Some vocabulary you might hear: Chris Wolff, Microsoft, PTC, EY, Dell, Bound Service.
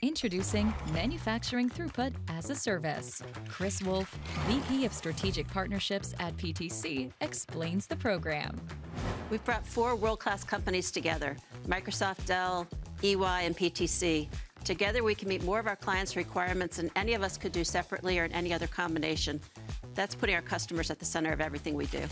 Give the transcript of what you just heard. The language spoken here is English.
Introducing Manufacturing Throughput as a Service. Chris Wolff, VP of Strategic Partnerships at PTC, explains the program. We've brought four world-class companies together, Microsoft, Dell, EY, and PTC. Together we can meet more of our clients' requirements than any of us could do separately or in any other combination. That's putting our customers at the center of everything we do.